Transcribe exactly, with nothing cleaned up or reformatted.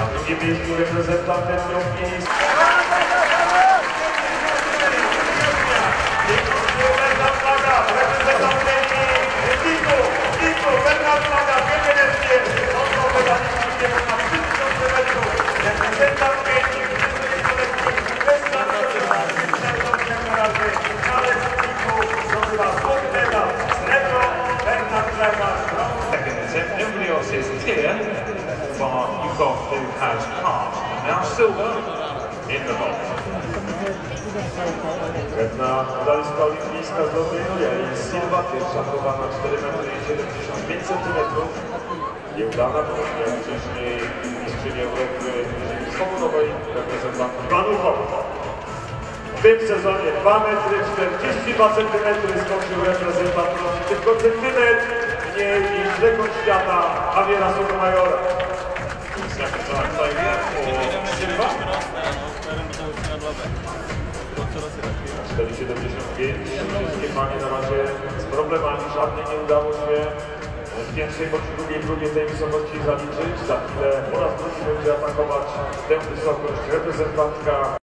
A w drugim miejscu reprezentantem Europejskiej. Everybody else is here, but you've got who has cast. Now Silva in the box. Jedna medalistka olimpijska z Londynu, Yarisley Silva, pierwsza próba na cztery metry siedemdziesiąt pięć centymetrów. Nieudana później, wcześniej mistrzyni Europy w Sobotowej, reprezentant Panuchowa. W tym sezonie dwa metry czterdzieści dwa centymetry skończył reprezentant, tylko centymetr mniej niż rekord świata Javiera Sotomajora. cztery siedemdziesiąt pięć, wszystkie panie na razie z problemami, żadnej nie udało się w pierwszej bądź drugiej próbie tej wysokości zaliczyć. Za chwilę po raz drugi będzie atakować tę wysokość reprezentantka.